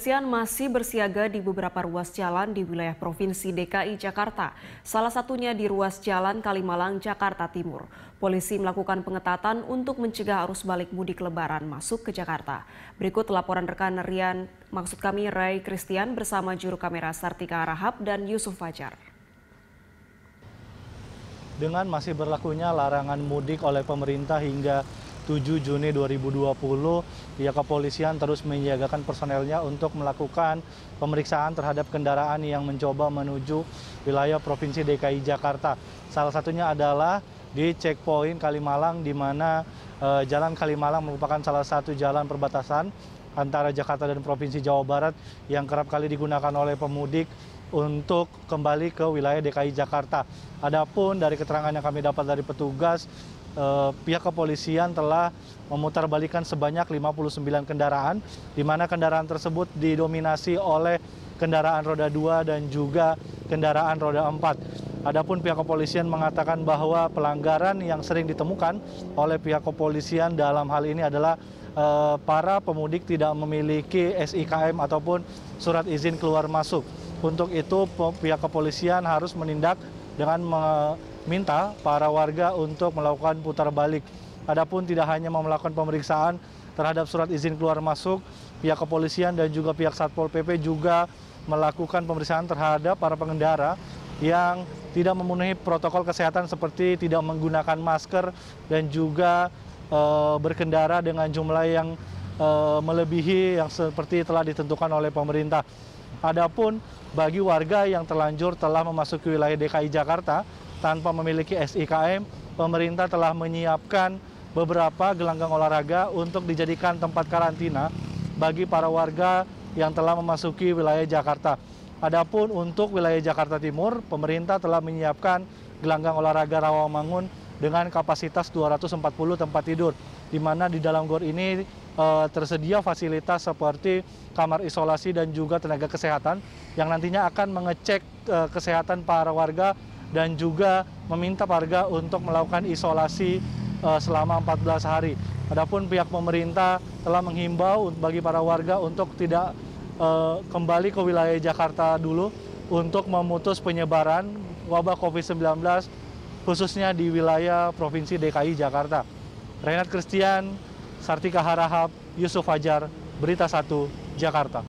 Kepolisian masih bersiaga di beberapa ruas jalan di wilayah Provinsi DKI Jakarta, salah satunya di ruas jalan Kalimalang, Jakarta Timur. Polisi melakukan pengetatan untuk mencegah arus balik mudik Lebaran masuk ke Jakarta. Berikut laporan rekan Ray Christian bersama juru kamera Sartika Harahap dan Yusuf Fajar. Dengan masih berlakunya larangan mudik oleh pemerintah hingga 7 Juni 2020, pihak kepolisian terus menyiagakan personelnya untuk melakukan pemeriksaan terhadap kendaraan yang mencoba menuju wilayah Provinsi DKI Jakarta. Salah satunya adalah di checkpoint Kalimalang, di mana Jalan Kalimalang merupakan salah satu jalan perbatasan antara Jakarta dan Provinsi Jawa Barat yang kerap kali digunakan oleh pemudik untuk kembali ke wilayah DKI Jakarta. Adapun dari keterangan yang kami dapat dari petugas, pihak kepolisian telah memutarbalikkan sebanyak 59 kendaraan, di mana kendaraan tersebut didominasi oleh kendaraan roda 2 dan juga kendaraan roda 4. Adapun pihak kepolisian mengatakan bahwa pelanggaran yang sering ditemukan oleh pihak kepolisian dalam hal ini adalah para pemudik tidak memiliki SIKM ataupun surat izin keluar masuk. Untuk itu pihak kepolisian harus menindak dengan minta para warga untuk melakukan putar balik. Adapun tidak hanya melakukan pemeriksaan terhadap surat izin keluar masuk, pihak kepolisian dan juga pihak Satpol PP juga melakukan pemeriksaan terhadap para pengendara yang tidak memenuhi protokol kesehatan seperti tidak menggunakan masker dan juga berkendara dengan jumlah yang melebihi yang seperti telah ditentukan oleh pemerintah. Adapun bagi warga yang terlanjur telah memasuki wilayah DKI Jakarta tanpa memiliki SIKM, pemerintah telah menyiapkan beberapa gelanggang olahraga untuk dijadikan tempat karantina bagi para warga yang telah memasuki wilayah Jakarta. Adapun untuk wilayah Jakarta Timur, pemerintah telah menyiapkan gelanggang olahraga Rawamangun dengan kapasitas 240 tempat tidur, di mana di dalam GOR ini tersedia fasilitas seperti kamar isolasi dan juga tenaga kesehatan yang nantinya akan mengecek kesehatan para warga dan juga meminta warga untuk melakukan isolasi selama 14 hari. Adapun pihak pemerintah telah menghimbau bagi para warga untuk tidak kembali ke wilayah Jakarta dulu untuk memutus penyebaran wabah Covid-19 khususnya di wilayah Provinsi DKI Jakarta. Renat Christian, Sartika Harahap, Yusuf Fajar, Berita Satu, Jakarta.